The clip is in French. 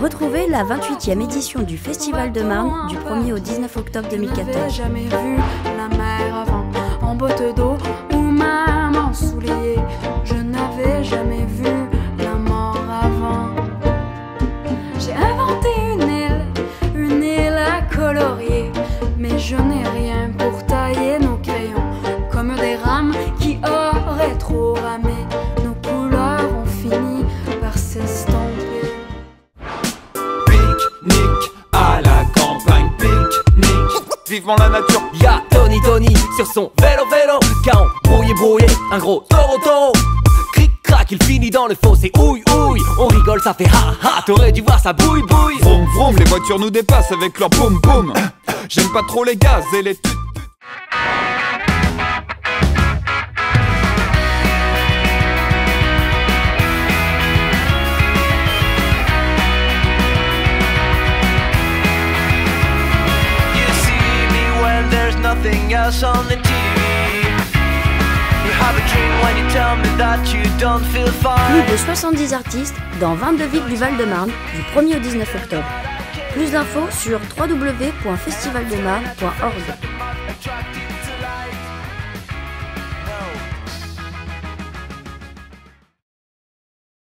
Retrouvez la 28e édition du Festival de Marne du 1er au 19 octobre 2014. Je n'avais jamais vu la mer avant, en botte d'eau ou même en soulier. Je n'avais jamais vu la mort avant. J'ai inventé une île à colorier, mais je n'ai rien pour tailler nos crayons, comme des rames qui auraient trop ramé. Nos couleurs ont fini par s'estomper. Pique-nique à la campagne, pique-nique, vivement la nature. Y'a Tony sur son vélo, caon, brouillé, un gros taureau, cric-crac, il finit dans le fossé, ouille, on rigole, ça fait ha-ha, t'aurais dû voir ça bouille. Vroom vroom, les voitures nous dépassent avec leur boum-boum. J'aime pas trop les gaz et les tut. Nothing else on the TV. You have a dream when you tell me that you don't feel fine. Plus de 70 artistes dans 22 villes du Val-de-Marne du 1er au 19 octobre. Plus d'infos sur www.festivaldemarne.org.